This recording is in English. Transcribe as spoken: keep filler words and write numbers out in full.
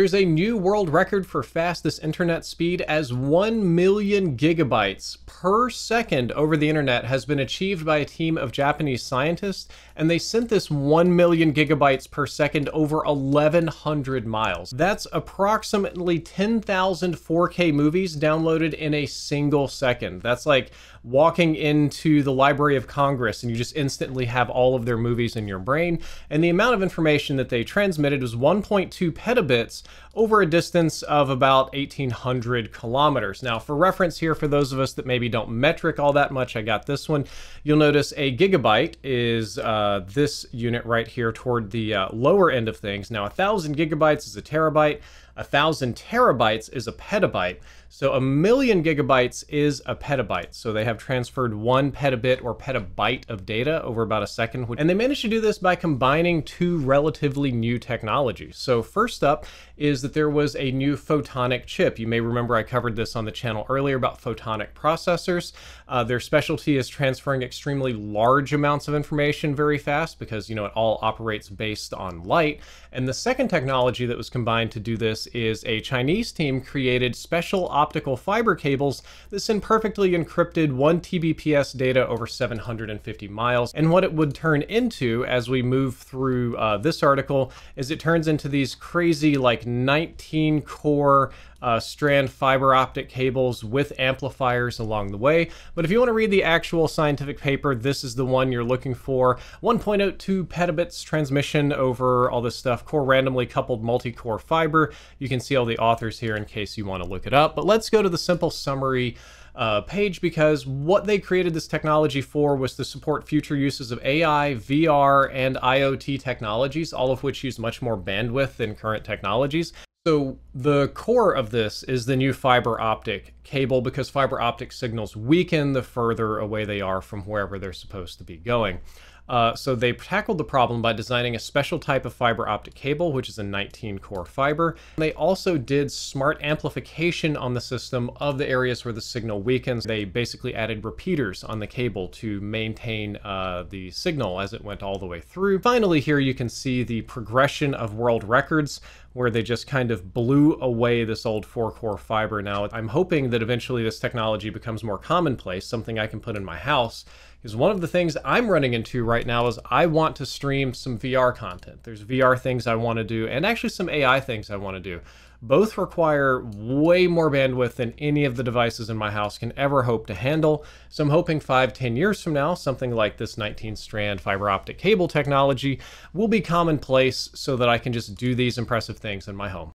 There's a new world record for fastest internet speed as one million gigabytes per second over the internet has been achieved by a team of Japanese scientists, and they sent this one million gigabytes per second over eleven hundred miles. That's approximately ten thousand four K movies downloaded in a single second. That's like walking into the Library of Congress and you just instantly have all of their movies in your brain. And the amount of information that they transmitted was one point two petabits over a distance of about eighteen hundred kilometers. Now, for reference here, for those of us that maybe don't metric all that much, I got this one. You'll notice a gigabyte is uh, this unit right here toward the uh, lower end of things. Now, a thousand gigabytes is a terabyte. A thousand terabytes is a petabyte. So a million gigabytes is a petabyte. So they have transferred one petabit or petabyte of data over about a second. And they managed to do this by combining two relatively new technologies. So first up is that there was a new photonic chip. You may remember I covered this on the channel earlier about photonic processors. Uh, their specialty is transferring extremely large amounts of information very fast because, you know, it all operates based on light. And the second technology that was combined to do this is a Chinese team created special optical fiber cables that send perfectly encrypted one T B P S data over seven hundred fifty miles. And what it would turn into as we move through uh, this article is it turns into these crazy like nineteen core Uh, strand fiber optic cables with amplifiers along the way. But if you want to read the actual scientific paper, this is the one you're looking for. one point zero two petabits transmission over all this stuff, core randomly coupled multi-core fiber. You can see all the authors here in case you want to look it up. But let's go to the simple summary Uh, page, because what they created this technology for was to support future uses of A I, V R, and I O T technologies, all of which use much more bandwidth than current technologies. So the core of this is the new fiber optic cable, because fiber optic signals weaken the further away they are from wherever they're supposed to be going. Uh, so they tackled the problem by designing a special type of fiber optic cable, which is a nineteen core fiber. And they also did smart amplification on the system of the areas where the signal weakens. They basically added repeaters on the cable to maintain uh, the signal as it went all the way through. Finally, here you can see the progression of world records, where they just kind of blew away this old four core fiber. Now, I'm hoping that eventually this technology becomes more commonplace, something I can put in my house. Because one of the things I'm running into right now is I want to stream some V R content. There's V R things I want to do, and actually some A I things I want to do. Both require way more bandwidth than any of the devices in my house can ever hope to handle. So I'm hoping five, ten years from now, something like this nineteen strand fiber optic cable technology will be commonplace so that I can just do these impressive things in my home.